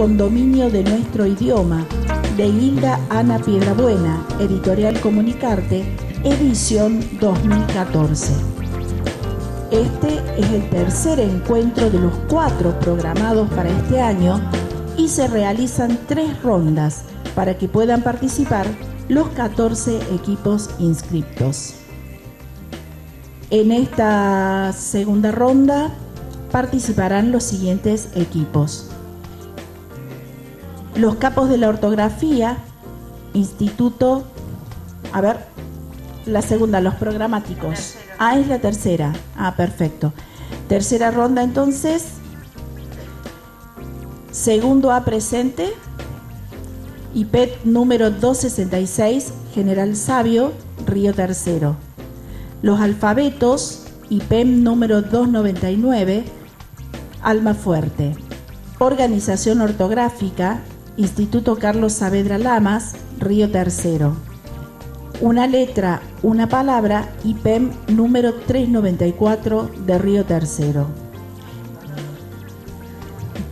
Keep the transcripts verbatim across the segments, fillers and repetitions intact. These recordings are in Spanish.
con dominio de nuestro idioma, de Hilda Ana Piedrabuena, Editorial Comunicarte, edición dos mil catorce. Este es el tercer encuentro de los cuatro programados para este año y se realizan tres rondas para que puedan participar los catorce equipos inscriptos. En esta segunda ronda participarán los siguientes equipos: los capos de la ortografía, instituto, a ver, la segunda, los programáticos. Ah, es la tercera. Ah, perfecto. Tercera ronda entonces. Segundo A presente, I P E T número dos sesenta y seis, General Sabio, Río Tercero. Los alfabetos, I P E M número doscientos noventa y nueve, Almafuerte. Organización ortográfica, Instituto Carlos Saavedra Lamas, Río Tercero. Una letra, una palabra, I P E M número trescientos noventa y cuatro de Río Tercero.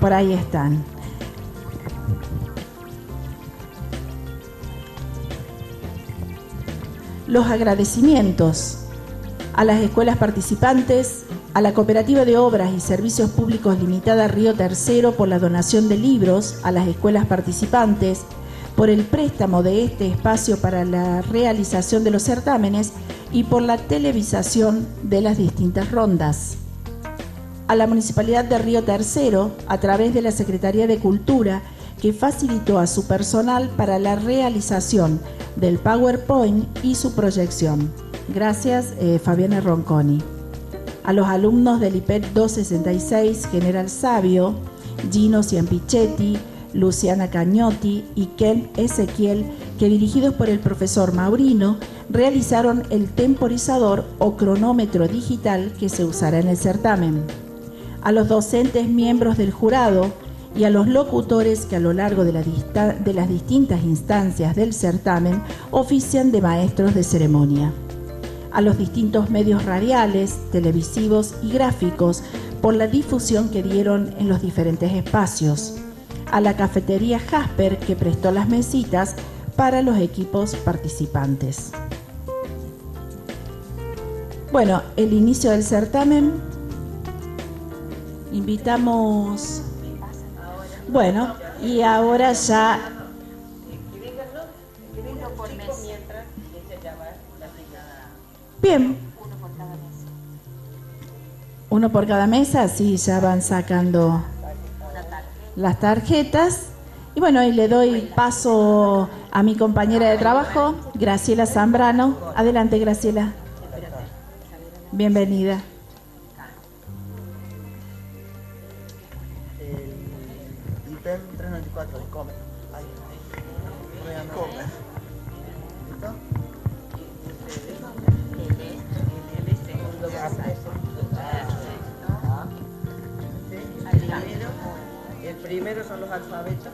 Por ahí están. Los agradecimientos a las escuelas participantes, a la Cooperativa de Obras y Servicios Públicos Limitada Río Tercero por la donación de libros a las escuelas participantes, por el préstamo de este espacio para la realización de los certámenes y por la televisación de las distintas rondas. A la Municipalidad de Río Tercero, a través de la Secretaría de Cultura, que facilitó a su personal para la realización del PowerPoint y su proyección. Gracias, eh, Fabiana Ronconi. A los alumnos del I P E T doscientos sesenta y seis, General Sabio, Gino Ciampichetti, Luciana Cagnotti y Ken Ezequiel, que dirigidos por el profesor Maurino, realizaron el temporizador o cronómetro digital que se usará en el certamen. A los docentes miembros del jurado y a los locutores que a lo largo de, la de las distintas instancias del certamen ofician de maestros de ceremonia. A los distintos medios radiales, televisivos y gráficos por la difusión que dieron en los diferentes espacios. A la cafetería Jasper, que prestó las mesitas para los equipos participantes. Bueno, el inicio del certamen. Invitamos... Bueno, y ahora ya... Bien. Uno por cada mesa, así ya van sacando las tarjetas. Y bueno, y le doy paso a mi compañera de trabajo, Graciela Zambrano. Adelante, Graciela. Bienvenida. Primero son los alfabetos.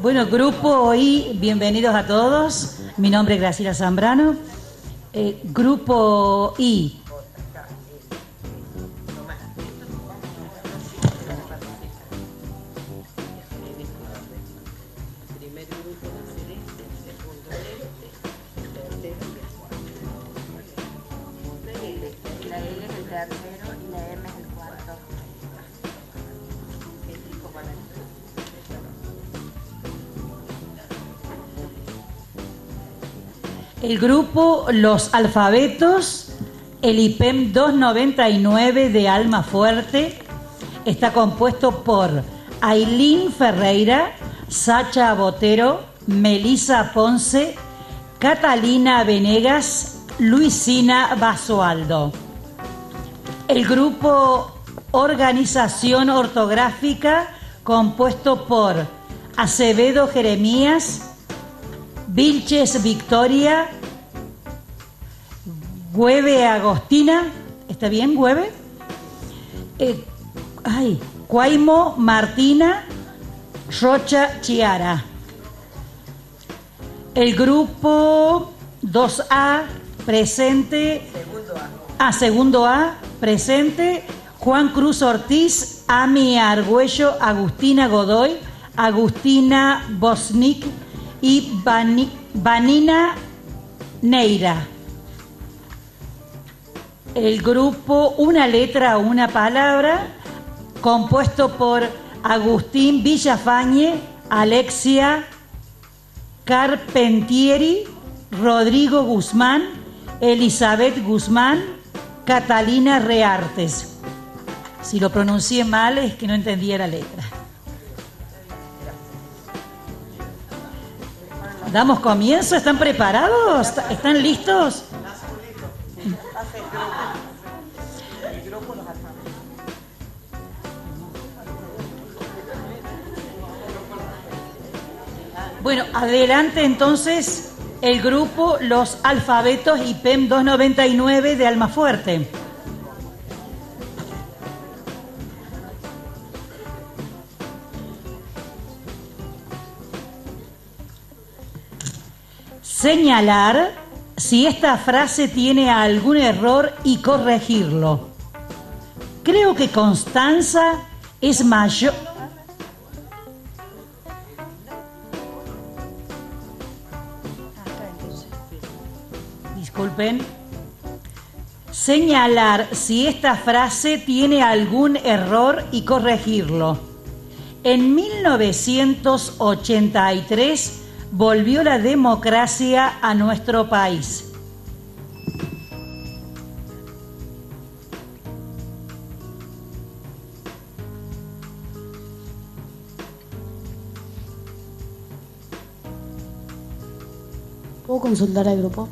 Bueno, grupo hoy, bienvenidos a todos. Mi nombre es Graciela Zambrano. Eh, grupo I. El grupo Los Alfabetos, el I P E M doscientos noventa y nueve de Almafuerte, está compuesto por Ailín Ferreira, Sacha Botero, Melisa Ponce, Catalina Venegas, Luisina Basualdo. El grupo Organización Ortográfica, compuesto por Acevedo Jeremías, Vilches Victoria, Hueve Agostina, ¿está bien Hueve? Eh, ay, Cuaimo Martina, Rocha Chiara. El grupo dos A presente, segundo A. Ah, segundo A presente, Juan Cruz Ortiz, Ami Argüello, Agustina Godoy, Agustina Bosnik y Bani, Vanina Ban Neira. El grupo Una Letra, Una Palabra, compuesto por Agustín Villafañe, Alexia Carpentieri, Rodrigo Guzmán, Elizabeth Guzmán, Catalina Reartes. Si lo pronuncié mal es que no entendía la letra. ¿Damos comienzo? ¿Están preparados? ¿Están listos? Bueno, adelante entonces el grupo Los Alfabetos I P E M doscientos noventa y nueve de Almafuerte. Señalar si esta frase tiene algún error y corregirlo. Creo que Constanza es mayor... Disculpen. Señalar si esta frase tiene algún error y corregirlo. En mil novecientos ochenta y tres volvió la democracia a nuestro país. ¿Puedo consultar al grupo?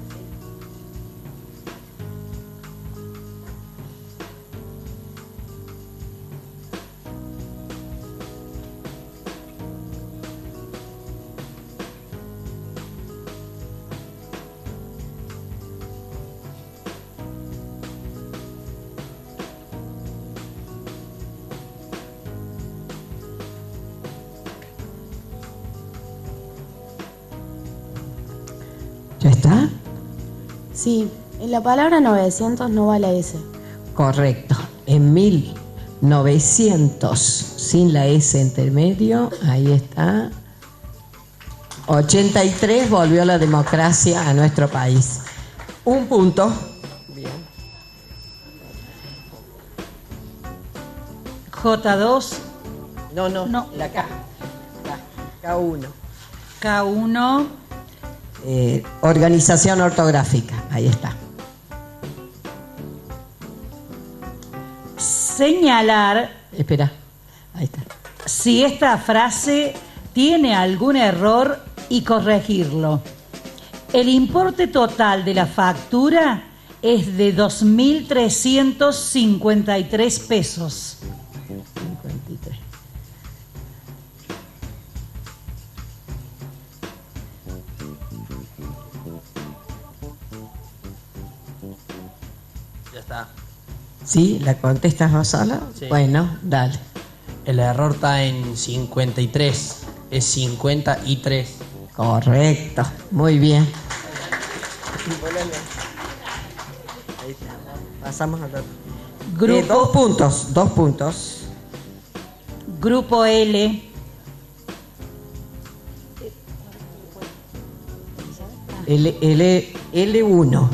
¿Está? Sí, en la palabra novecientos no va la S. Correcto, en mil novecientos, sin la S entre medio, ahí está. ochenta y tres volvió la democracia a nuestro país. Un punto. Bien. J dos. No, no, no. La K. La K uno. K uno. Eh, organización ortográfica, ahí está. Señalar. Espera, ahí está. Si esta frase tiene algún error y corregirlo. El importe total de la factura es de dos mil trescientos cincuenta y tres pesos. cincuenta y tres. ¿Sí? ¿La contestas vos sola? Sí. Bueno, dale. El error está en cincuenta y tres. Es cincuenta y tres. Correcto. Muy bien. Ahí está. Pasamos al otro. Grupo... Eh, dos puntos. Dos puntos. Grupo L. L, L, L uno.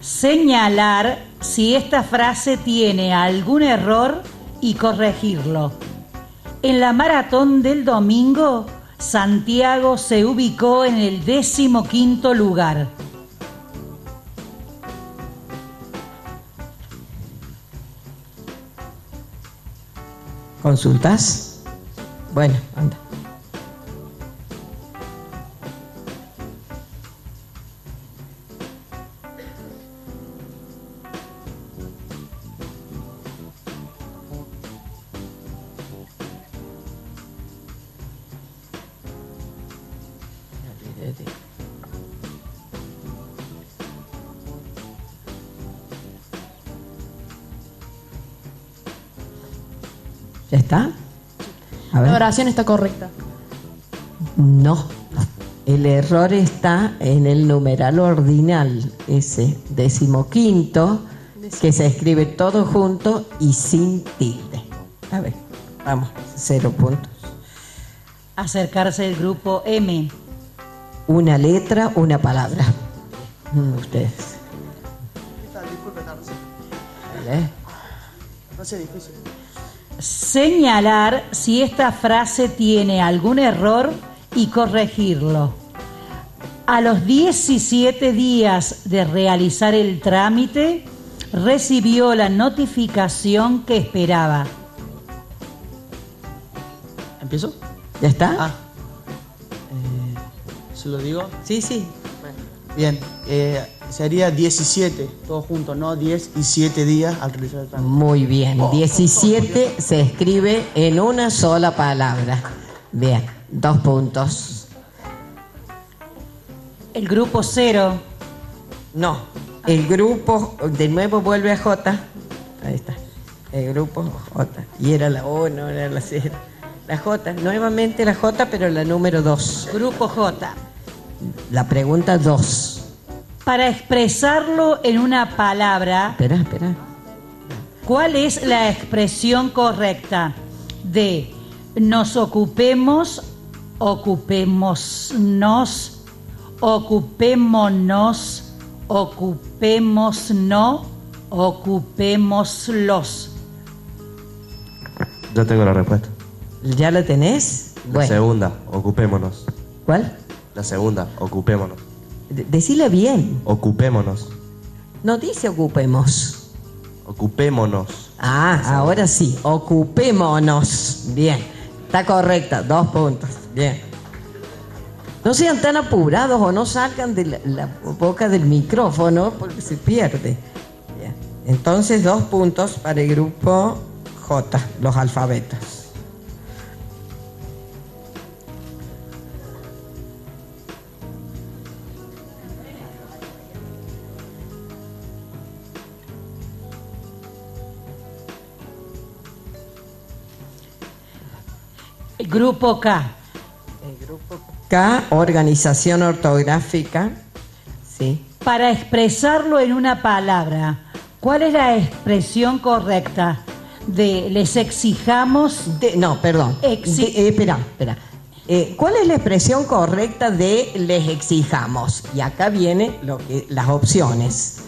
Señalar si esta frase tiene algún error y corregirlo. En la maratón del domingo, Santiago se ubicó en el decimoquinto lugar. ¿Consultas? Bueno, anda. ¿Ya está? A ver. La oración está correcta. No. El error está en el numeral ordinal, ese decimoquinto, Decim- que se escribe todo junto y sin tilde. A ver, vamos, cero puntos. Acercarse el grupo M. Una letra, una palabra. Ustedes. ¿Qué tal? Disculpe, Carlos. ¿Vale? No sea difícil. Señalar si esta frase tiene algún error y corregirlo. A los diecisiete días de realizar el trámite, recibió la notificación que esperaba. ¿Empiezo? ¿Ya está? Ah. Eh, ¿Se lo digo? Sí, sí. Bien. Eh, Sería diecisiete, todo junto, ¿no? diez y siete días al realizar el trámite. Muy bien, oh, diecisiete oh, oh, se escribe en una sola palabra. Bien, dos puntos. El grupo cero. No, el grupo, de nuevo vuelve a J. Ahí está, el grupo J. Y era la O, no era la C. La J, nuevamente la J, pero la número dos. Grupo J. La pregunta dos. Para expresarlo en una palabra... Espera, espera. ¿Cuál es la expresión correcta de nos ocupemos, ocupémonos, ocupémonos, ocupémonos, no, ocupémoslos? Yo tengo la respuesta. ¿Ya la tenés? La bueno. segunda, ocupémonos. ¿Cuál? La segunda, ocupémonos. Decíla bien. Ocupémonos. No dice ocupemos. Ocupémonos. Ah, ahora sí. Ocupémonos. Bien. Está correcta. Dos puntos. Bien. No sean tan apurados o no salgan de la, la boca del micrófono porque se pierde. Bien. Entonces, dos puntos para el grupo J, los alfabetos. Grupo K. El grupo K, organización ortográfica. Sí. Para expresarlo en una palabra, ¿cuál es la expresión correcta? De les exijamos... De, no, perdón. Exi- de, eh, espera, espera. Eh, ¿Cuál es la expresión correcta de les exijamos? Y acá vienen lo que, las opciones.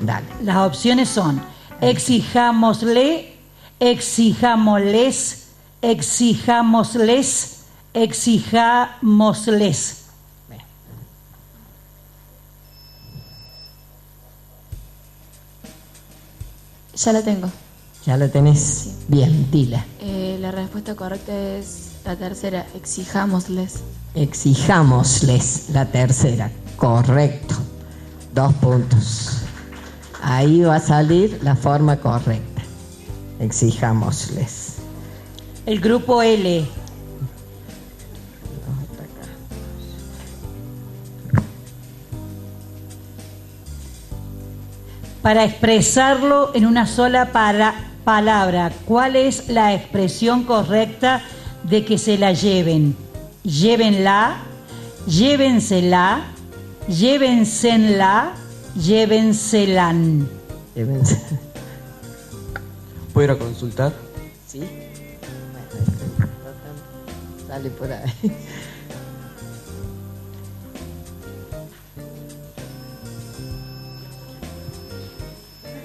Dale. Las opciones son exijámosle, exijámosles, exijámosles, exijámosles. Ya la tengo. Ya la tenés. Sí. Bien, dila. Eh, la respuesta correcta es la tercera, exijámosles. Exijámosles, la tercera. Correcto. Dos puntos. Ahí va a salir la forma correcta. Exijámosles. El grupo L. Para expresarlo en una sola para, palabra, ¿cuál es la expresión correcta de que se la lleven? Llévenla, llévensela, llévensenla, llévenselan. ¿Puedo ir a consultar? Sí. Dale por ahí.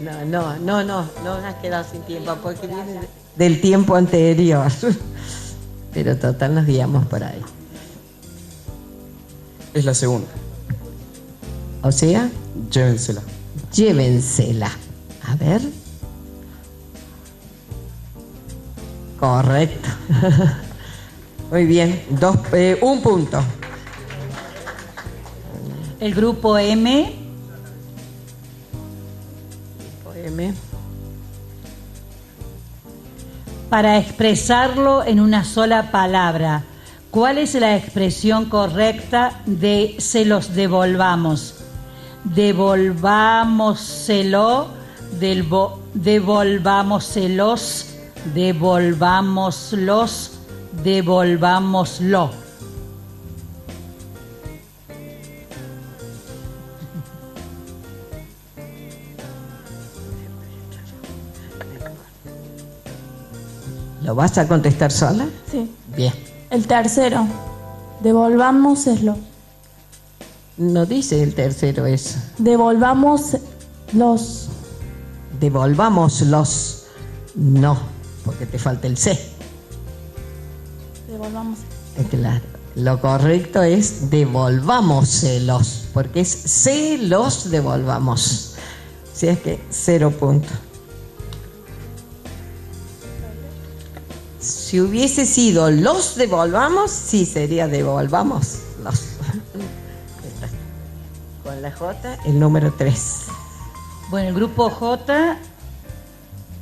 No, no, no, no, no has quedado sin tiempo porque viene del tiempo anterior. pero total nos guiamos por ahí. Es la segunda. O sea... Llévensela. Llévensela. A ver. Correcto. Muy bien. Dos, eh, un punto. El grupo M. Grupo M. Para expresarlo en una sola palabra, ¿cuál es la expresión correcta de se los devolvamos? Devolvámoselo, delvo, devolvámoselos, devolvámoslos, devolvámoslo. ¿Lo vas a contestar sola? Sí. Bien. El tercero, devolvámoslo. No dice el tercero eso. Devolvamos los. Devolvamos los. No, porque te falta el C. Devolvamos. Claro. Lo correcto es devolvámoselos, porque es se los devolvamos. Si es que cero punto. Si hubiese sido los devolvamos, sí sería devolvamos los. Con la J, el número tres. Bueno, el grupo J,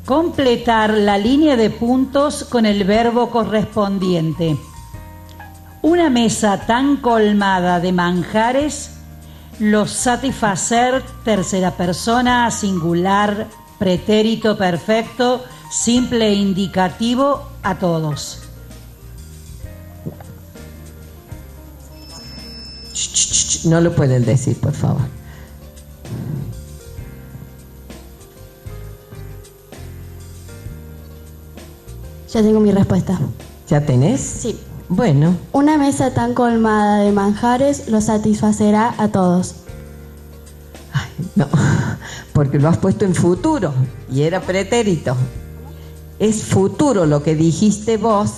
completar la línea de puntos con el verbo correspondiente. Una mesa tan colmada de manjares, los satisfacer, tercera persona, singular, pretérito perfecto, simple indicativo, a todos. No lo pueden decir, por favor. Ya tengo mi respuesta. ¿Ya tenés? Sí. Bueno. Una mesa tan colmada de manjares lo satisfacerá a todos. Ay, no, porque lo has puesto en futuro y era pretérito. Es futuro lo que dijiste vos.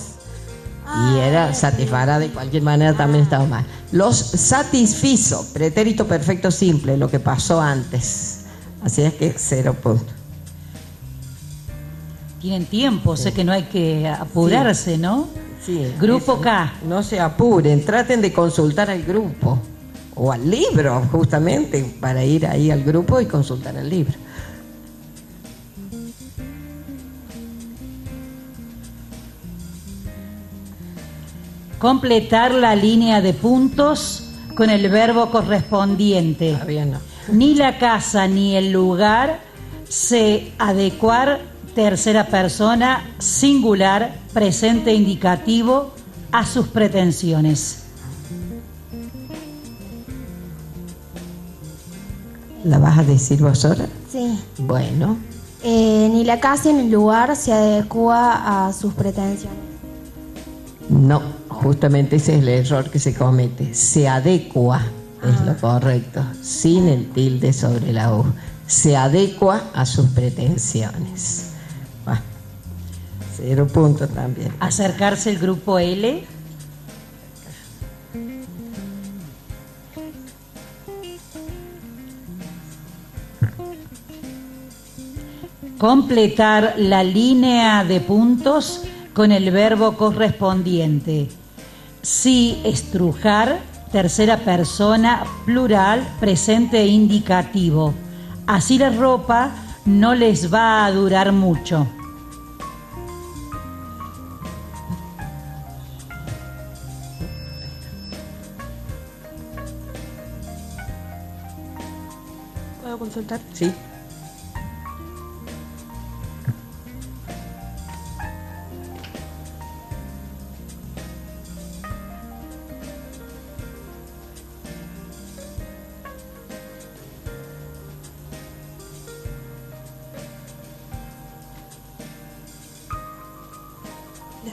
Y era satisfará, de cualquier manera también estaba mal. Los satisfizo, pretérito perfecto simple, lo que pasó antes. Así es que cero punto. Tienen tiempo, sí. Sé que no hay que apurarse, sí. ¿No? Sí. Grupo es, K. No, no se apuren, traten de consultar al grupo o al libro, justamente, para ir ahí al grupo y consultar el libro. Completar la línea de puntos con el verbo correspondiente. Ah, bien, no. Ni la casa ni el lugar se adecuar, tercera persona, singular, presente indicativo, a sus pretensiones. ¿La vas a decir vos ahora? Sí. Bueno. Eh, ni la casa ni el lugar se adecua a sus pretensiones. No. Justamente ese es el error que se comete. Se adecua, es lo correcto, sin el tilde sobre la U. Se adecua a sus pretensiones. Bueno, cero punto también. Acercarse el grupo L. Completar la línea de puntos con el verbo correspondiente. Sí, estrujar, tercera persona, plural, presente indicativo. Así la ropa no les va a durar mucho. ¿Puedo consultar? Sí.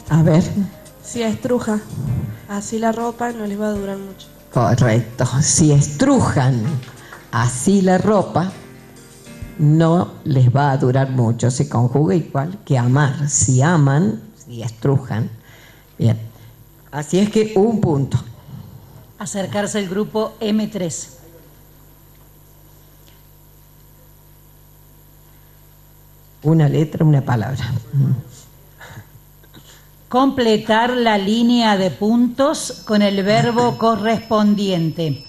A ver. Si estruja, así la ropa no les va a durar mucho. Correcto. Si estrujan, así la ropa no les va a durar mucho. Se conjuga igual que amar. Si aman, si estrujan. Bien. Así es que un punto. Acercarse el grupo eme tres. Una letra, una palabra. Completar la línea de puntos con el verbo correspondiente.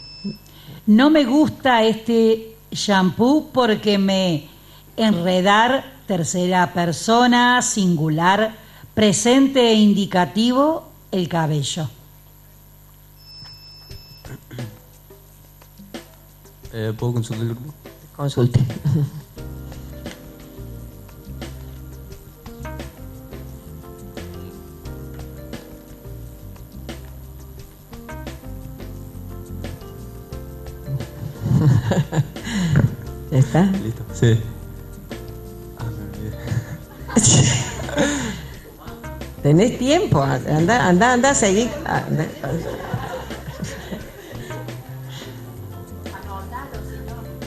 No me gusta este shampoo porque me enredar, tercera persona, singular, presente e indicativo, el cabello. Eh, ¿Puedo consultar el grupo? Consulte. ¿Ya está? Listo. Sí. Ah, me olvidé. Tenés tiempo. Anda, anda, anda, seguí. Anda.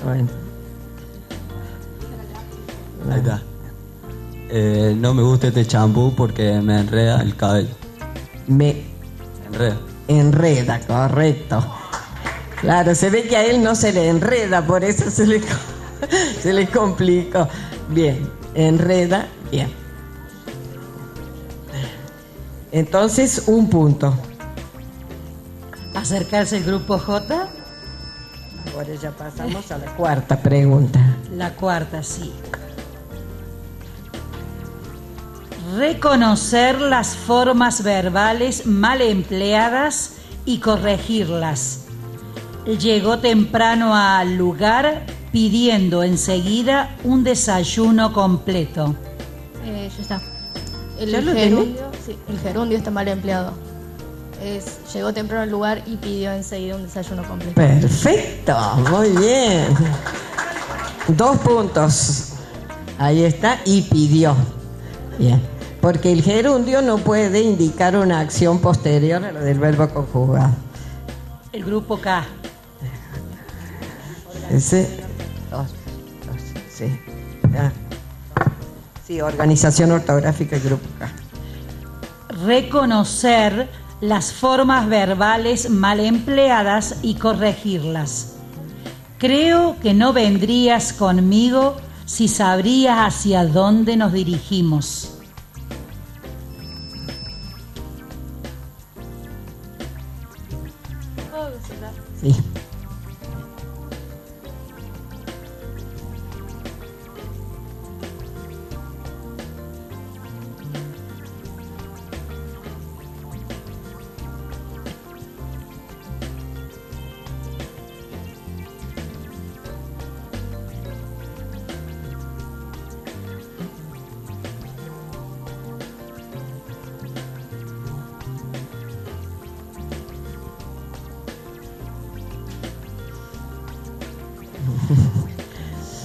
Bueno. Ahí está. Eh, no me gusta este champú porque me enreda el cabello. Me enreda. Enreda, correcto. Claro, se ve que a él no se le enreda, por eso se le, se le complicó. Bien, enreda, bien. Entonces, un punto. Acercarse el grupo jota. Ahora ya pasamos a la cuarta pregunta. La cuarta, sí. Reconocer las formas verbales mal empleadas y corregirlas. Llegó temprano al lugar pidiendo enseguida un desayuno completo. Eh, ya está. El, ¿Ya gerundio, sí, el gerundio está mal empleado. Es, llegó temprano al lugar y pidió enseguida un desayuno completo. Perfecto, muy bien. Dos puntos. Ahí está, y pidió. Bien. Porque el gerundio no puede indicar una acción posterior a lo del verbo conjugado. El grupo K. Ese, dos, dos, sí. Ah. Sí, organización ortográfica, el grupo K. Reconocer las formas verbales mal empleadas y corregirlas. Creo que no vendrías conmigo si sabrías hacia dónde nos dirigimos. Sí.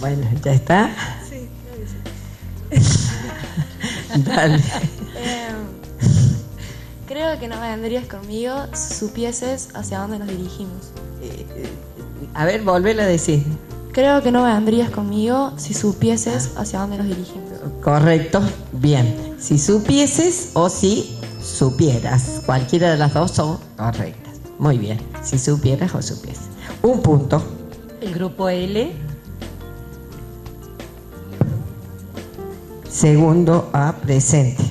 Bueno, ¿ya está? Sí, creo que sí. Dale. Eh, creo que no vendrías conmigo si supieses hacia dónde nos dirigimos. Eh, eh, a ver, volvelo a decir. Creo que no vendrías conmigo si supieses hacia dónde nos dirigimos. Correcto, bien. Si supieses o si supieras. Cualquiera de las dos son correctas. Muy bien, si supieras o supieses. Un punto. El grupo L. Segundo a presente.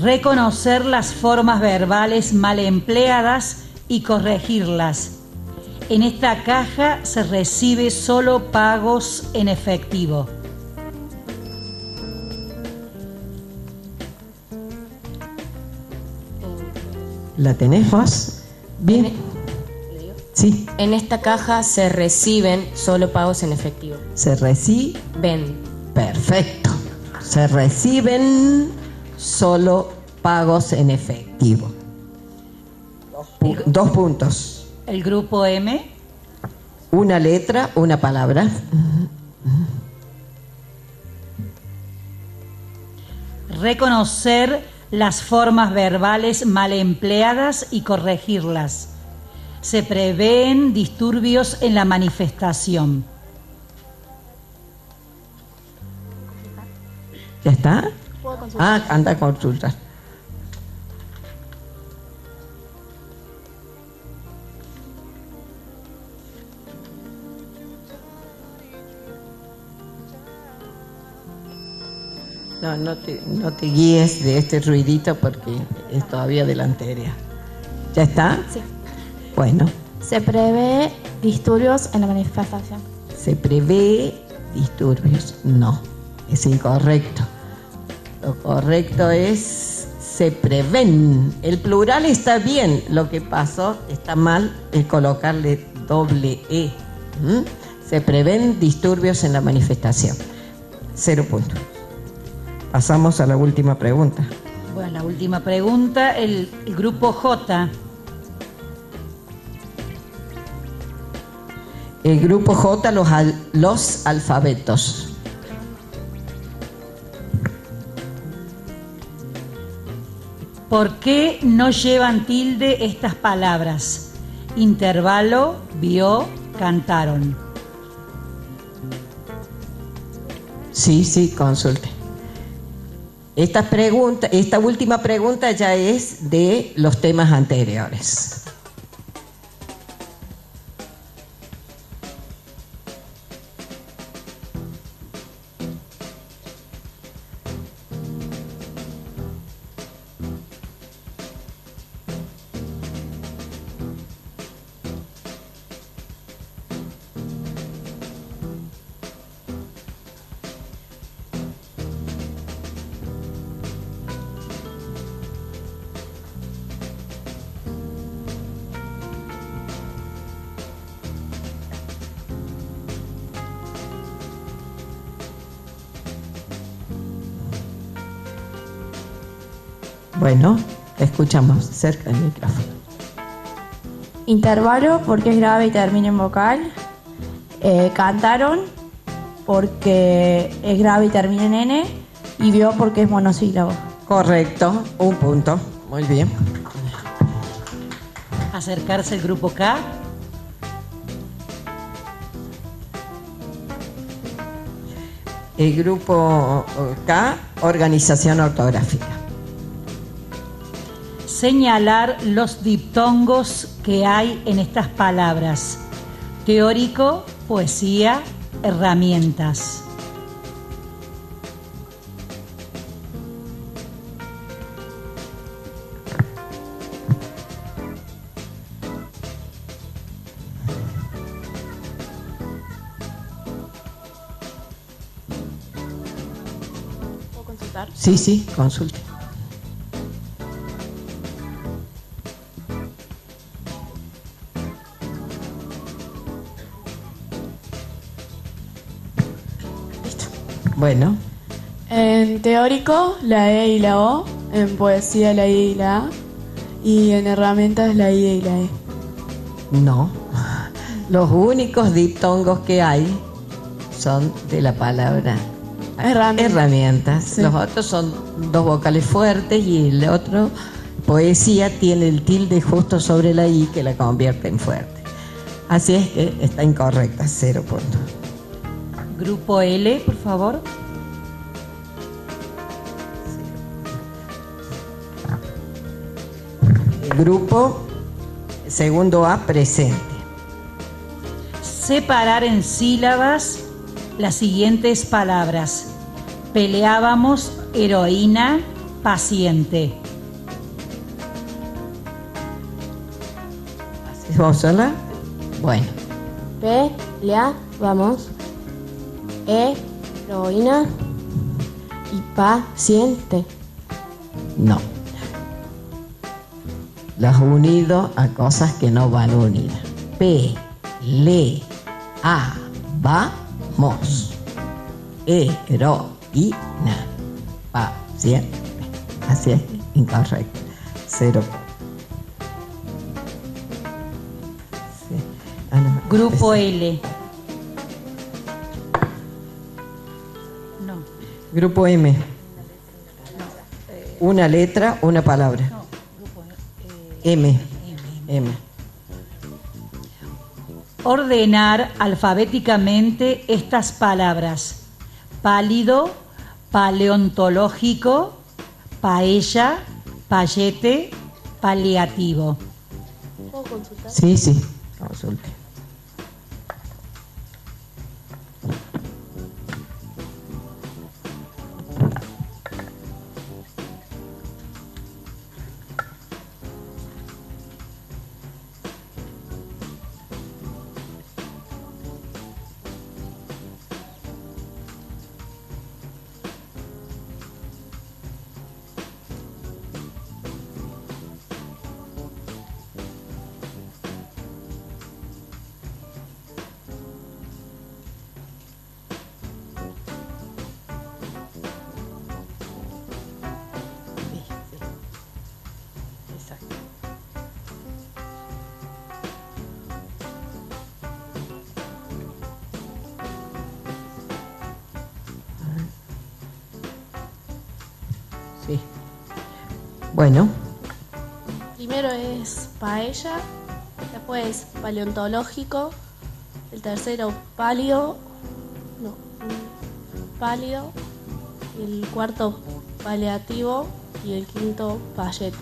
Reconocer las formas verbales mal empleadas y corregirlas. En esta caja se recibe solo pagos en efectivo. ¿La tenemos? Bien. Sí. En esta caja se reciben solo pagos en efectivo. Se reciben. Perfecto. Se reciben solo pagos en efectivo. Dos, pu dos puntos. El grupo M. Una letra, una palabra. Reconocer las formas verbales mal empleadas y corregirlas. Se prevén disturbios en la manifestación. ¿Ya está? Ah, anda a consultar. No, no te, no te guíes de este ruidito porque es todavía delantera. ¿Ya está? Sí. Bueno. Se prevé disturbios en la manifestación. Se prevé disturbios. No, es incorrecto. Lo correcto es se prevén. El plural está bien. Lo que pasó está mal es colocarle doble E. ¿Mm? Se prevén disturbios en la manifestación. Cero puntos. Pasamos a la última pregunta. Bueno, la última pregunta, el, el grupo J. El grupo J, los, al, los alfabetos. ¿Por qué no llevan tilde estas palabras? Intervalo, vio, cantaron. Sí, sí, consulte. Esta pregunta, esta última pregunta ya es de los temas anteriores. Bueno, te escuchamos cerca del micrófono. Intervalo, porque es grave y termina en vocal. Eh, cantaron, porque es grave y termina en N. Y vio, porque es monosílabo. Correcto, un punto. Muy bien. Acercarse el grupo K. El grupo K, organización ortográfica. Señalar los diptongos que hay en estas palabras. Teórico, poesía, herramientas. ¿Puedo consultar? Sí, sí, consulte. Bueno. En teórico, la E y la O. En poesía, la I y la A. Y en herramientas, la I y la E. No. Los únicos diptongos que hay son de la palabra herramientas. herramientas. Sí. Los otros son dos vocales fuertes y el otro, poesía, tiene el tilde justo sobre la I que la convierte en fuerte. Así es que está incorrecta, cero puntos. Grupo L, por favor. Grupo segundo A, presente. Separar en sílabas las siguientes palabras. Peleábamos, heroína, paciente. ¿Vos sola? Bueno. Peleábamos. Heroína y paciente. No. Las unido a cosas que no van unidas. P, le, a, va, mos. Heroína, paciente. Así es, incorrecto. Cero. Sí. Ah, no. Grupo L. Grupo M. Una letra, una palabra. No, grupo, eh, M. M, M. M. Ordenar alfabéticamente estas palabras. Pálido, paleontológico, paella, payete, paliativo. ¿Puedo consultar? Sí, sí, consulte. Sí. Bueno. Primero es paella, después paleontológico, el tercero palio, no, palio, el cuarto paliativo y el quinto payete.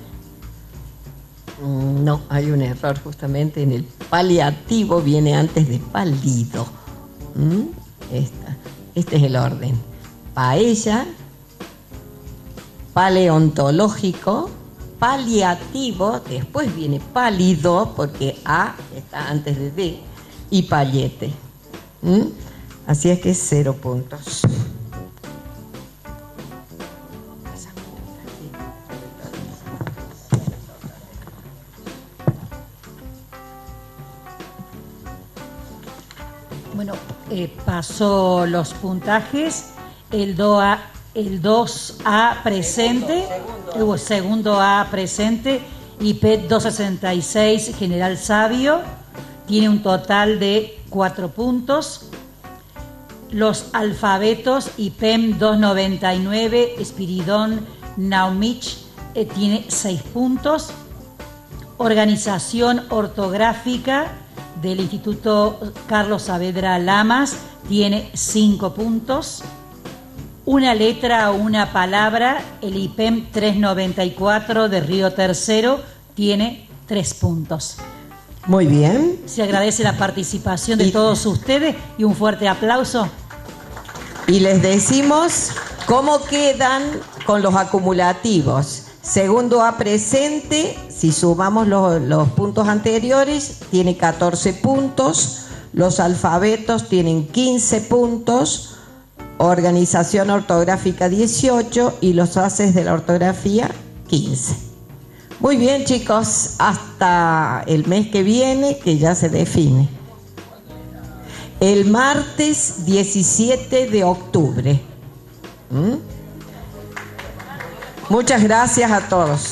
No, hay un error justamente en el paliativo, viene antes de pálido. ¿Mm? Esta, este es el orden. Paella, paleontológico, paliativo, después viene pálido, porque A está antes de D, y payete. ¿Mm? Así es que cero puntos. Bueno, eh, pasó los puntajes, el dos A, el dos A presente, segundo, segundo. segundo A presente, I P doscientos sesenta y seis General Sabio, tiene un total de cuatro puntos. Los alfabetos I P E M doscientos noventa y nueve Espiridón Naumich eh, tiene seis puntos. Organización ortográfica del Instituto Carlos Saavedra Lamas tiene cinco puntos. Una letra o una palabra, el I P E M trescientos noventa y cuatro de Río Tercero tiene tres puntos. Muy bien. Se agradece la participación de y, todos ustedes y un fuerte aplauso. Y les decimos cómo quedan con los acumulativos. Segundo A presente, si sumamos los, los puntos anteriores, tiene catorce puntos. Los alfabetos tienen quince puntos. Organización ortográfica dieciocho y los haces de la ortografía quince. Muy bien, chicos, hasta el mes que viene, que ya se define. El martes diecisiete de octubre. ¿Mm? Muchas gracias a todos.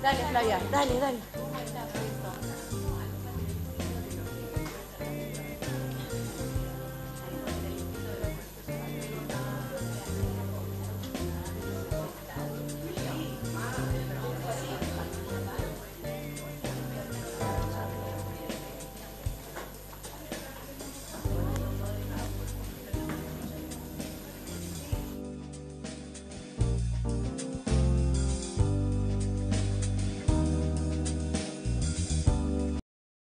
Dale, dale, dale.